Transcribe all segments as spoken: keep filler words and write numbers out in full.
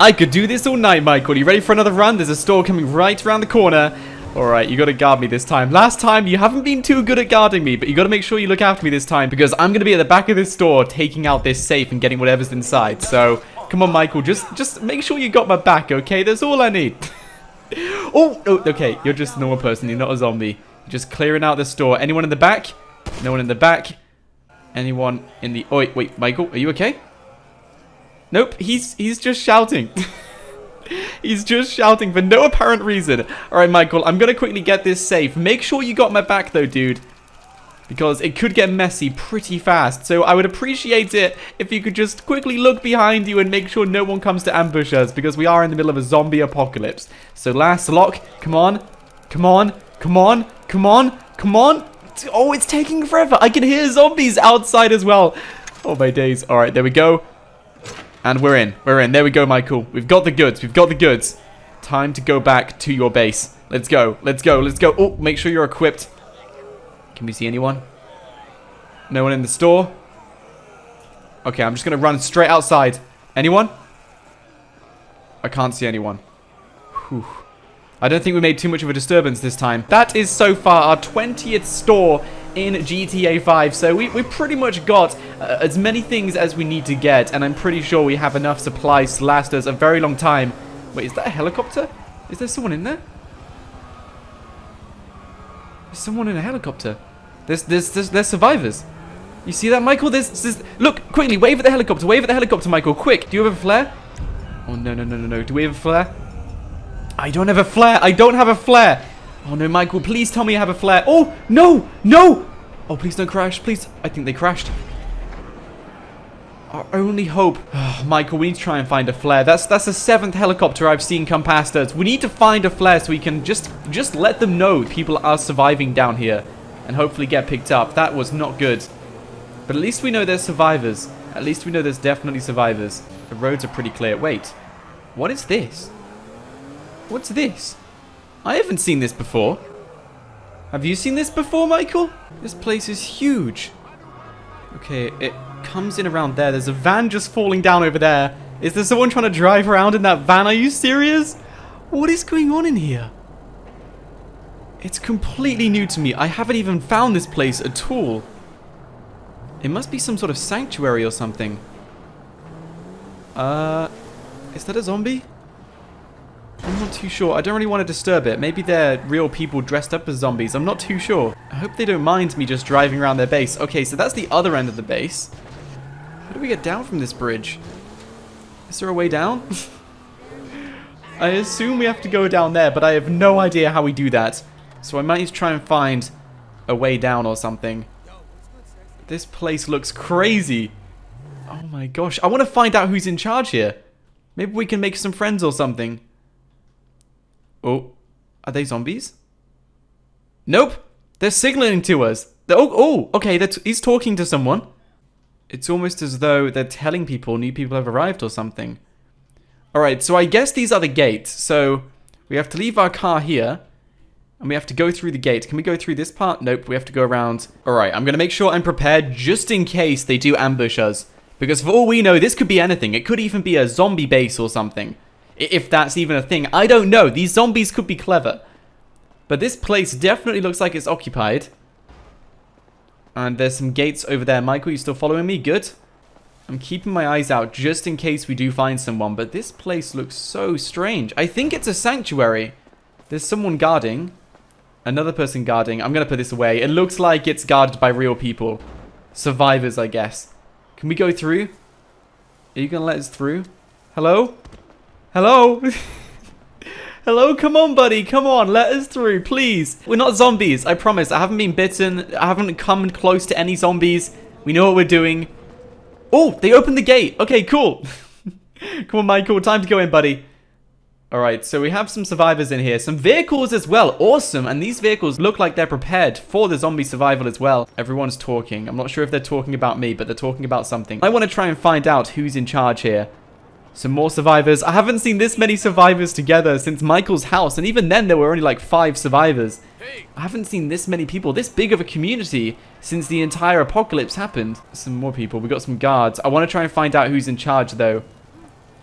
I could do this all night, Michael. You ready for another run? There's a store coming right around the corner. Alright, you gotta guard me this time. Last time, you haven't been too good at guarding me, but you gotta make sure you look after me this time, because I'm gonna be at the back of this store taking out this safe and getting whatever's inside. So, come on, Michael. Just just make sure you got my back, okay? That's all I need. oh, oh, okay. You're just a normal person. You're not a zombie. You're just clearing out the store. Anyone in the back? No one in the back. Anyone in the... Oh, wait, wait, Michael, are you okay? Nope, he's he's just shouting. He's just shouting for no apparent reason. Alright, Michael, I'm gonna quickly get this safe. Make sure you got my back, though, dude. Because it could get messy pretty fast. So I would appreciate it if you could just quickly look behind you and make sure no one comes to ambush us. Because we are in the middle of a zombie apocalypse. So last lock. Come on. Come on. Come on. Come on. Come on. Oh, it's taking forever. I can hear zombies outside as well. Oh, my days. Alright, there we go. And we're in. We're in. There we go, Michael. We've got the goods. We've got the goods. Time to go back to your base. Let's go. Let's go. Let's go. Oh, make sure you're equipped. Can we see anyone? No one in the store? Okay, I'm just going to run straight outside. Anyone? I can't see anyone. Whew. I don't think we made too much of a disturbance this time. That is so far our twentieth store in G T A five, so we, we pretty much got uh, as many things as we need to get, and I'm pretty sure we have enough supplies to last us a very long time. Wait, is that a helicopter? Is there someone in there? There's someone in a helicopter. There's, there's, there's, there's survivors. You see that, Michael? There's, there's, look, quickly, wave at the helicopter, wave at the helicopter, Michael, quick. Do you have a flare? Oh, no, no, no, no, no. Do we have a flare? I don't have a flare. I don't have a flare. Oh no, Michael, please tell me you have a flare. Oh, no, no. Oh, please don't crash, please. I think they crashed. Our only hope. Oh, Michael, we need to try and find a flare. That's that's the seventh helicopter I've seen come past us. We need to find a flare so we can just, just let them know people are surviving down here and hopefully get picked up. That was not good. But at least we know there's survivors. At least we know there's definitely survivors. The roads are pretty clear. Wait, what is this? What's this? I haven't seen this before. Have you seen this before, Michael? This place is huge. Okay, it comes in around there. There's a van just falling down over there. Is there someone trying to drive around in that van? Are you serious? What is going on in here? It's completely new to me. I haven't even found this place at all. It must be some sort of sanctuary or something. Uh, is that a zombie? I'm not too sure. I don't really want to disturb it. Maybe they're real people dressed up as zombies. I'm not too sure. I hope they don't mind me just driving around their base. Okay, so that's the other end of the base. How do we get down from this bridge? Is there a way down? I assume we have to go down there, but I have no idea how we do that. So I might need to try and find a way down or something. This place looks crazy. Oh my gosh. I want to find out who's in charge here. Maybe we can make some friends or something. Oh, are they zombies? Nope, they're signaling to us. They're, oh, oh, okay, t he's talking to someone. It's almost as though they're telling people new people have arrived or something. All right, so I guess these are the gates. So we have to leave our car here, and we have to go through the gate. Can we go through this part? Nope, we have to go around. All right, I'm going to make sure I'm prepared just in case they do ambush us. Because for all we know, this could be anything. It could even be a zombie base or something. If that's even a thing. I don't know. These zombies could be clever. But this place definitely looks like it's occupied. And there's some gates over there. Michael, you still following me? Good. I'm keeping my eyes out just in case we do find someone. But this place looks so strange. I think it's a sanctuary. There's someone guarding. Another person guarding. I'm going to put this away. It looks like it's guarded by real people. Survivors, I guess. Can we go through? Are you going to let us through? Hello? Hello? Hello? Come on, buddy. Come on. Let us through, please. We're not zombies. I promise. I haven't been bitten. I haven't come close to any zombies. We know what we're doing. Oh, they opened the gate. Okay, cool. Come on, Michael. Time to go in, buddy. All right, so we have some survivors in here. Some vehicles as well. Awesome. And these vehicles look like they're prepared for the zombie survival as well. Everyone's talking. I'm not sure if they're talking about me, but they're talking about something. I want to try and find out who's in charge here. Some more survivors. I haven't seen this many survivors together since Michael's house, and even then there were only like five survivors. I haven't seen this many people, this big of a community, since the entire apocalypse happened. Some more people. We got some guards. I want to try and find out who's in charge, though.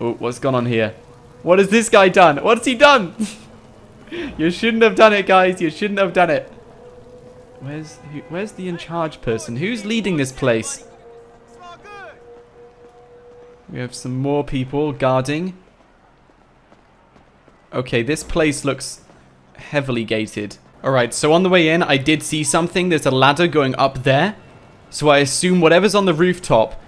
Oh, what's gone on here? What has this guy done? What's he done? You shouldn't have done it, guys. You shouldn't have done it. Where's who, where's the in charge person? Who's leading this place? We have some more people guarding. Okay, this place looks heavily gated. Alright, so on the way in, I did see something. There's a ladder going up there. So I assume whatever's on the rooftop,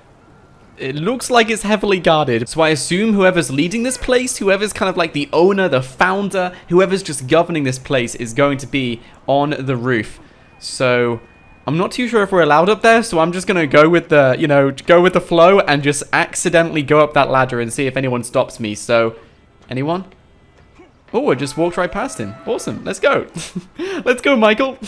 it looks like it's heavily guarded. So I assume whoever's leading this place, whoever's kind of like the owner, the founder, whoever's just governing this place is going to be on the roof. So I'm not too sure if we're allowed up there, so I'm just going to go with the, you know, go with the flow and just accidentally go up that ladder and see if anyone stops me. So, anyone? Oh, I just walked right past him. Awesome. Let's go. Let's go, Michael.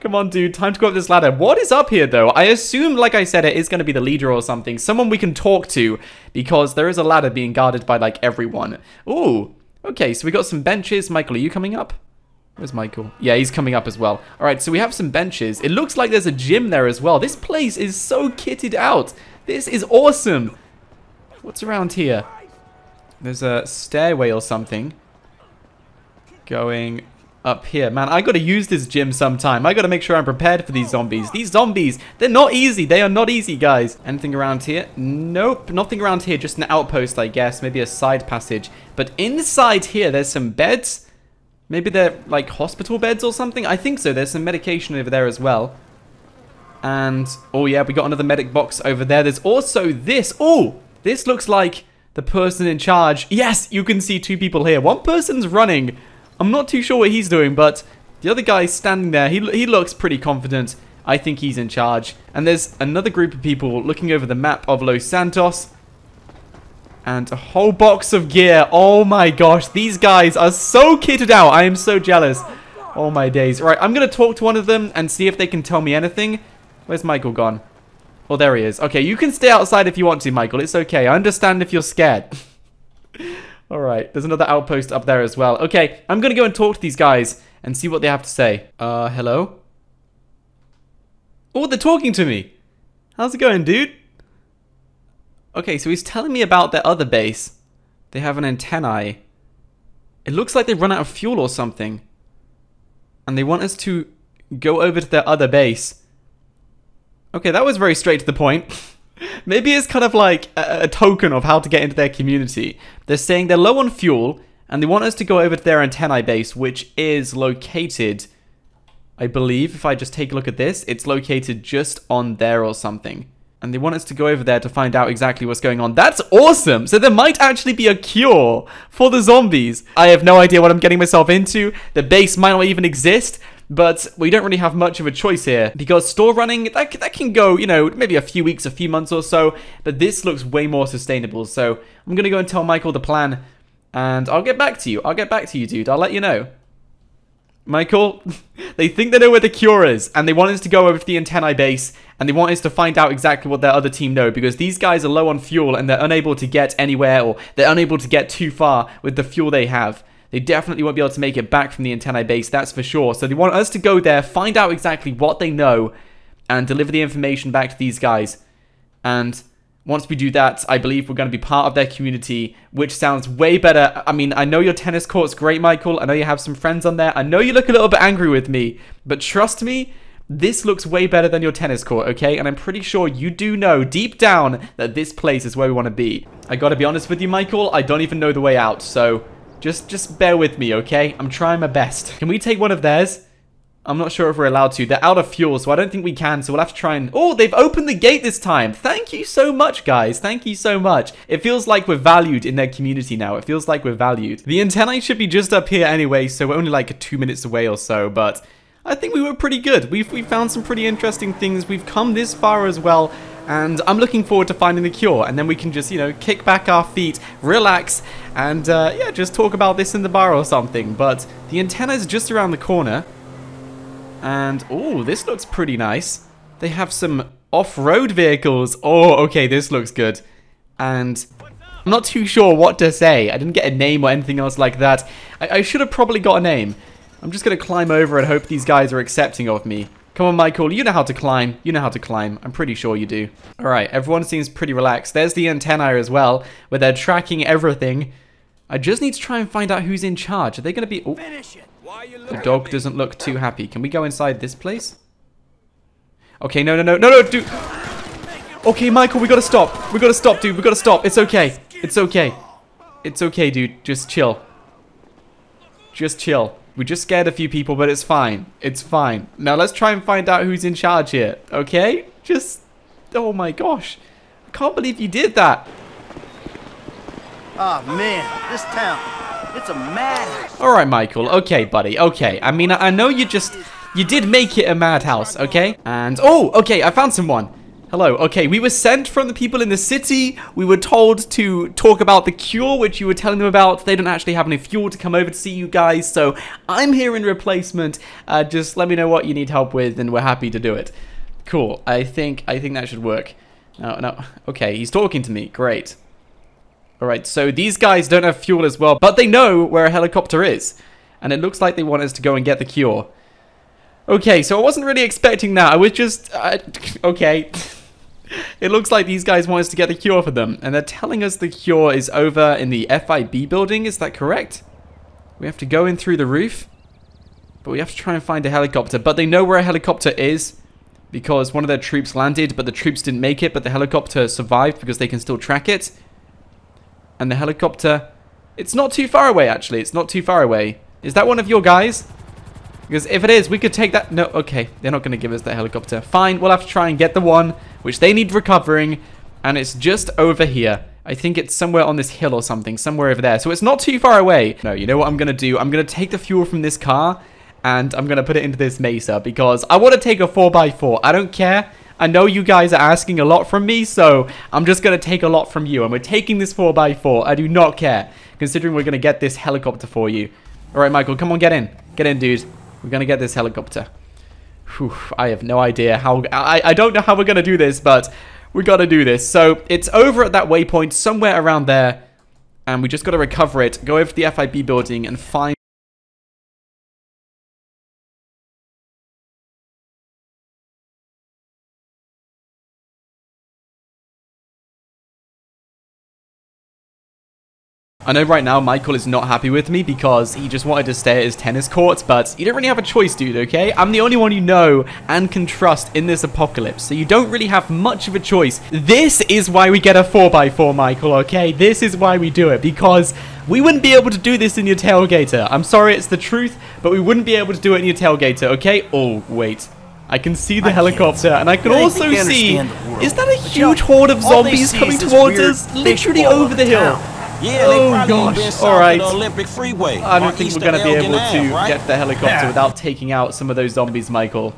Come on, dude. Time to go up this ladder. What is up here, though? I assume, like I said, it is going to be the leader or something. Someone we can talk to, because there is a ladder being guarded by, like, everyone. Ooh. Okay, so we got some benches. Michael, are you coming up? Where's Michael? Yeah, he's coming up as well. All right, so we have some benches. It looks like there's a gym there as well. This place is so kitted out. This is awesome. What's around here? There's a stairway or something going up here. Man, I gotta use this gym sometime. I gotta make sure I'm prepared for these zombies. These zombies, they're not easy. They are not easy, guys. Anything around here? Nope, nothing around here. Just an outpost, I guess. Maybe a side passage. But inside here, there's some beds. Maybe they're like hospital beds or something. I think so. There's some medication over there as well. And, oh yeah, we got another medic box over there. There's also this. Oh, this looks like the person in charge. Yes, you can see two people here. One person's running. I'm not too sure what he's doing, but the other guy's standing there. He, he looks pretty confident. I think he's in charge. And there's another group of people looking over the map of Los Santos. And a whole box of gear. Oh my gosh, these guys are so kitted out. I am so jealous. Oh my days. Right, I'm going to talk to one of them and see if they can tell me anything. Where's Michael gone? Oh, there he is. Okay, you can stay outside if you want to, Michael. It's okay. I understand if you're scared. All right, there's another outpost up there as well. Okay, I'm going to go and talk to these guys and see what they have to say. Uh, hello? Oh, they're talking to me. How's it going, dude? Okay, so he's telling me about their other base. They have an antennae. It looks like they've run out of fuel or something. And they want us to go over to their other base. Okay, that was very straight to the point. Maybe it's kind of like a, a token of how to get into their community. They're saying they're low on fuel, and they want us to go over to their antennae base, which is located, I believe, if I just take a look at this, it's located just on there or something. And they want us to go over there to find out exactly what's going on. That's awesome! So there might actually be a cure for the zombies. I have no idea what I'm getting myself into. The base might not even exist. But we don't really have much of a choice here. Because store running, that, that can go, you know, maybe a few weeks, a few months or so. But this looks way more sustainable. So I'm going to go and tell Michael the plan. And I'll get back to you. I'll get back to you, dude. I'll let you know. Michael, they think they know where the cure is, and they want us to go over to the antennae base, and they want us to find out exactly what their other team know, because these guys are low on fuel, and they're unable to get anywhere, or they're unable to get too far with the fuel they have. They definitely won't be able to make it back from the antennae base, that's for sure. So they want us to go there, find out exactly what they know, and deliver the information back to these guys. And once we do that, I believe we're going to be part of their community, which sounds way better. I mean, I know your tennis court's great, Michael. I know you have some friends on there. I know you look a little bit angry with me, but trust me, this looks way better than your tennis court, okay? And I'm pretty sure you do know deep down that this place is where we want to be. I got to be honest with you, Michael. I don't even know the way out, so just, just bear with me, okay? I'm trying my best. Can we take one of theirs? I'm not sure if we're allowed to. They're out of fuel, so I don't think we can, so we'll have to try and... Oh, they've opened the gate this time! Thank you so much, guys. Thank you so much. It feels like we're valued in their community now. It feels like we're valued. The antennae should be just up here anyway, so we're only like two minutes away or so, but I think we were pretty good. We've, we've found some pretty interesting things. We've come this far as well, and I'm looking forward to finding the cure, and then we can just, you know, kick back our feet, relax, and, uh, yeah, just talk about this in the bar or something. But the antennae's just around the corner. And, oh, this looks pretty nice. They have some off-road vehicles. Oh, okay, this looks good. And I'm not too sure what to say. I didn't get a name or anything else like that. I, I should have probably got a name. I'm just going to climb over and hope these guys are accepting of me. Come on, Michael. You know how to climb. You know how to climb. I'm pretty sure you do. All right. Everyone seems pretty relaxed. There's the antennae as well, where they're tracking everything. I just need to try and find out who's in charge. Are they going to be... Oh, the dog doesn't look too happy. Can we go inside this place? Okay. No, no, no. No, no, dude. Okay, Michael. We got to stop. We got to stop, dude. We got to stop. It's okay. It's okay. It's okay, dude. Just chill. Just chill. We just scared a few people, but it's fine. It's fine. Now let's try and find out who's in charge here, okay? Just... Oh my gosh. I can't believe you did that. Oh man, this town. It's a madhouse. Alright, Michael. Okay, buddy. Okay. I mean, I know you just... You did make it a madhouse, okay? And... Oh, okay. I found someone. Hello. Okay, we were sent from the people in the city. We were told to talk about the cure, which you were telling them about. They don't actually have any fuel to come over to see you guys, so I'm here in replacement. Uh, just let me know what you need help with, and we're happy to do it. Cool. I think I think that should work. No, no. Okay, he's talking to me. Great. All right, so these guys don't have fuel as well, but they know where a helicopter is, and it looks like they want us to go and get the cure. Okay, so I wasn't really expecting that. I was just... Uh, okay... It looks like these guys want us to get the cure for them, and they're telling us the cure is over in the F I B building. Is that correct? We have to go in through the roof, but we have to try and find a helicopter. But they know where a helicopter is because one of their troops landed, but the troops didn't make it, but the helicopter survived because they can still track it. And the helicopter, it's not too far away, actually. It's not too far away. Is that one of your guys? Because if it is, we could take that... No, okay. They're not going to give us that helicopter. Fine, we'll have to try and get the one, which they need recovering. And it's just over here. I think it's somewhere on this hill or something. Somewhere over there. So it's not too far away. No, you know what I'm going to do? I'm going to take the fuel from this car, and I'm going to put it into this mesa, because I want to take a four by four. I don't care. I know you guys are asking a lot from me, so I'm just going to take a lot from you. And we're taking this four by four. I do not care, considering we're going to get this helicopter for you. All right, Michael, come on, get in. Get in, dude. We're going to get this helicopter. Whew, I have no idea how... I, I don't know how we're going to do this, but we got to do this. So, it's over at that waypoint, somewhere around there. And we just got to recover it, go over to the F I B building, and find... I know right now Michael is not happy with me because he just wanted to stay at his tennis courts, but you don't really have a choice, dude, okay? I'm the only one you know and can trust in this apocalypse, so you don't really have much of a choice. This is why we get a four by four, Michael, okay? This is why we do it, because we wouldn't be able to do this in your tailgater. I'm sorry, it's the truth, but we wouldn't be able to do it in your tailgater, okay? Oh, wait. I can see the I helicopter, and I can also see... Is that a huge horde of zombies coming towards us? Literally over the hill. Yeah, oh gosh, alright. I don't think we're going to be able to get the helicopter without taking out some of those zombies, Michael.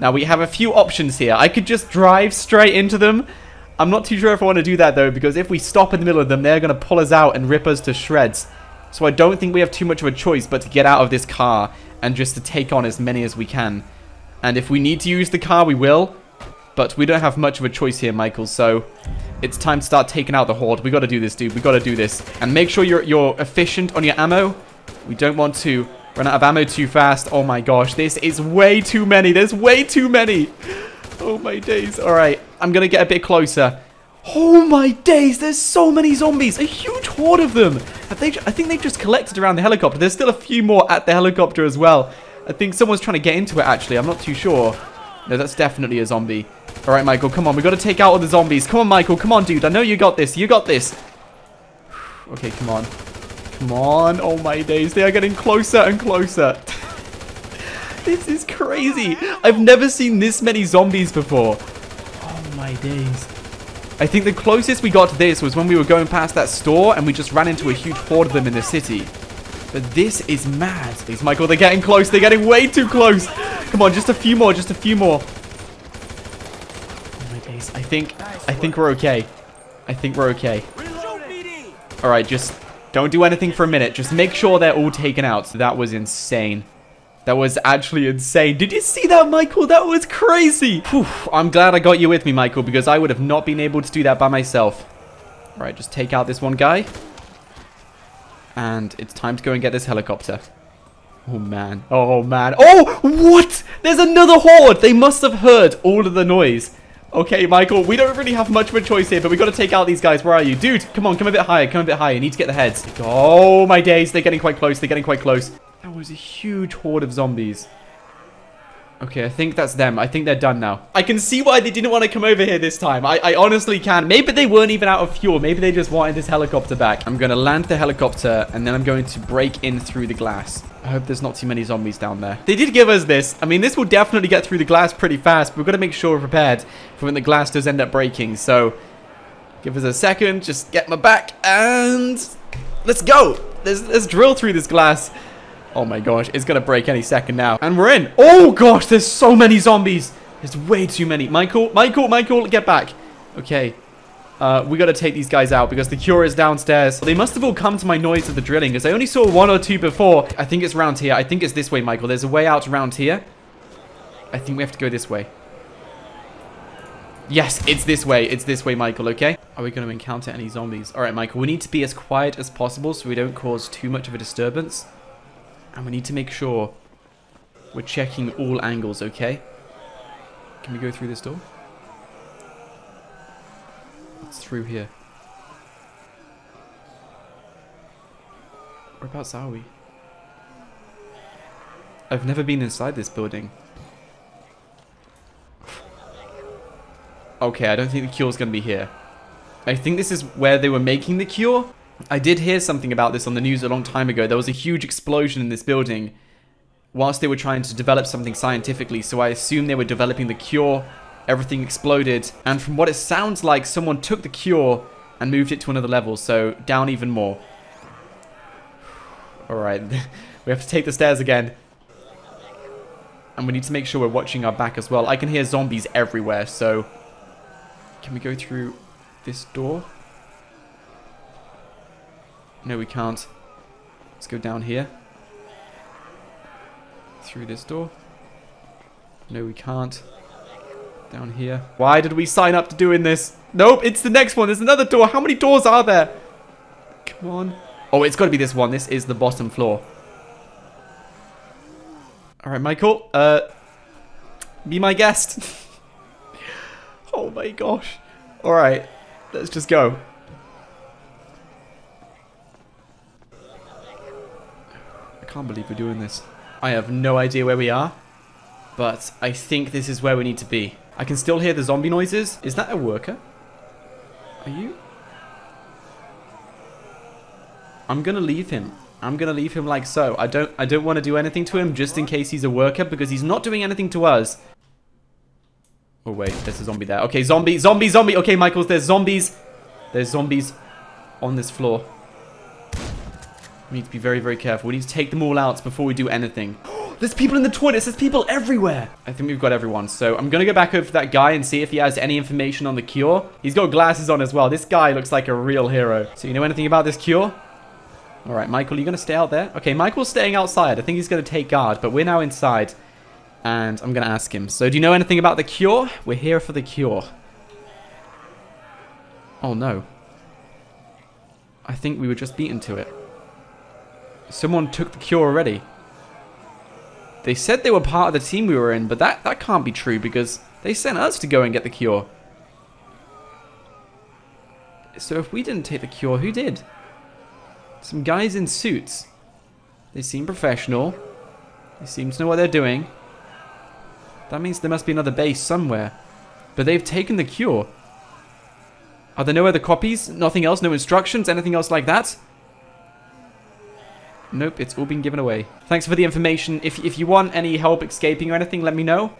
Now, we have a few options here. I could just drive straight into them. I'm not too sure if I want to do that, though, because if we stop in the middle of them, they're going to pull us out and rip us to shreds. So I don't think we have too much of a choice but to get out of this car and just to take on as many as we can. And if we need to use the car, we will. But we don't have much of a choice here, Michael, so... It's time to start taking out the horde. We got to do this, dude. We got to do this. And make sure you're, you're efficient on your ammo. We don't want to run out of ammo too fast. Oh, my gosh. This is way too many. There's way too many. Oh, my days. All right. I'm going to get a bit closer. Oh, my days. There's so many zombies. A huge horde of them. Have they, I think they've just collected around the helicopter. There's still a few more at the helicopter as well. I think someone's trying to get into it, actually. I'm not too sure. No, that's definitely a zombie. All right, Michael, come on. We got to take out all the zombies. Come on, Michael. Come on, dude. I know you got this. You got this. Okay, come on. Come on. Oh, my days. They are getting closer and closer. This is crazy. I've never seen this many zombies before. Oh, my days. I think the closest we got to this was when we were going past that store and we just ran into a huge horde of them in the city. But this is mad. These, Michael, they're getting close. They're getting way too close. Come on, just a few more. Just a few more. I think, I think we're okay. I think we're okay. All right, just don't do anything for a minute. Just make sure they're all taken out. That was insane. That was actually insane. Did you see that, Michael? That was crazy. Whew, I'm glad I got you with me, Michael, because I would have not been able to do that by myself. All right, just take out this one guy. And it's time to go and get this helicopter. Oh man, oh man, oh what? There's another horde. They must have heard all of the noise. Okay, Michael, we don't really have much of a choice here, but we got to take out these guys. Where are you? Dude, come on, come a bit higher, come a bit higher. You need to get the heads. Oh my days, they're getting quite close, they're getting quite close. That was a huge horde of zombies. Okay, I think that's them. I think they're done now. I can see why they didn't want to come over here this time. I, I honestly can. Maybe they weren't even out of fuel. Maybe they just wanted this helicopter back. I'm going to land the helicopter, and then I'm going to break in through the glass. I hope there's not too many zombies down there. They did give us this. I mean, this will definitely get through the glass pretty fast, but we've got to make sure we're prepared for when the glass does end up breaking. So, give us a second. Just get my back, and let's go. Let's, let's drill through this glass. Oh my gosh, it's gonna break any second now. And we're in. Oh gosh, there's so many zombies. There's way too many. Michael, Michael, Michael, get back. Okay. Uh, we gotta take these guys out because the cure is downstairs. They must have all come to my noise of the drilling because I only saw one or two before. I think it's round here. I think it's this way, Michael. There's a way out around here. I think we have to go this way. Yes, it's this way. It's this way, Michael, okay? Are we gonna encounter any zombies? All right, Michael, we need to be as quiet as possible so we don't cause too much of a disturbance. And we need to make sure we're checking all angles, okay? Can we go through this door? It's through here. Whereabouts are we? I've never been inside this building. Okay, I don't think the cure's gonna be here. I think this is where they were making the cure. I did hear something about this on the news a long time ago. There was a huge explosion in this building whilst they were trying to develop something scientifically, so I assume they were developing the cure. Everything exploded, and from what it sounds like, someone took the cure and moved it to another level, so down even more. Alright, we have to take the stairs again. And we need to make sure we're watching our back as well. I can hear zombies everywhere, so... Can we go through this door? No, we can't. Let's go down here. Through this door. No, we can't. Down here. Why did we sign up to doing this? Nope, it's the next one. There's another door. How many doors are there? Come on. Oh, it's got to be this one. This is the bottom floor. All right, Michael. Uh, be my guest. Oh, my gosh. All right. Let's just go. I can't believe we're doing this. I have no idea where we are, but I think this is where we need to be. I can still hear the zombie noises. Is that a worker? Are you? I'm gonna leave him. I'm gonna leave him like so. I don't I don't want to do anything to him just in case he's a worker, because he's not doing anything to us. Oh wait, there's a zombie there. Okay, zombie, zombie, zombie. Okay, Michaels, there's zombies. There's zombies on this floor. We need to be very, very careful. We need to take them all out before we do anything. There's people in the toilets. There's people everywhere. I think we've got everyone. So I'm going to go back over to that guy and see if he has any information on the cure. He's got glasses on as well. This guy looks like a real hero. So you know anything about this cure? All right, Michael, you're going to stay out there? Okay, Michael's staying outside. I think he's going to take guard, but we're now inside. And I'm going to ask him. So do you know anything about the cure? We're here for the cure. Oh, no. I think we were just beaten to it. Someone took the cure already. They said they were part of the team we were in, but that, that can't be true because they sent us to go and get the cure. So if we didn't take the cure, who did? Some guys in suits. They seem professional. They seem to know what they're doing. That means there must be another base somewhere. But they've taken the cure. Are there no other copies? Nothing else? No instructions? Anything else like that? Nope, it's all been given away. Thanks for the information. If, if you want any help escaping or anything, let me know.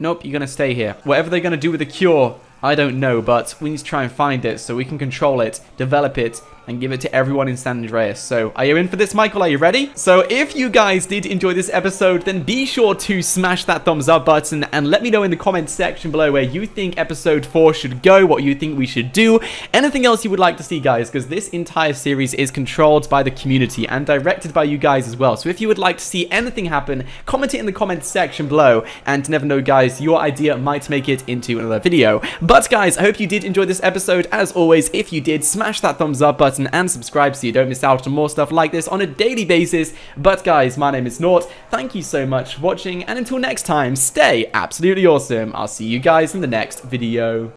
Nope, you're going to stay here. Whatever they're going to do with the cure, I don't know, but we need to try and find it so we can control it, develop it, and give it to everyone in San Andreas. So, are you in for this, Michael? Are you ready? So, if you guys did enjoy this episode, then be sure to smash that thumbs up button and let me know in the comments section below where you think episode four should go, what you think we should do, anything else you would like to see, guys, because this entire series is controlled by the community and directed by you guys as well. So, if you would like to see anything happen, comment it in the comments section below, and never know, guys, your idea might make it into another video. But, guys, I hope you did enjoy this episode. As always, if you did, smash that thumbs up button. button and subscribe so you don't miss out on more stuff like this on a daily basis. But guys, my name is Nort. Thank you so much for watching, and until next time, stay absolutely awesome. I'll see you guys in the next video.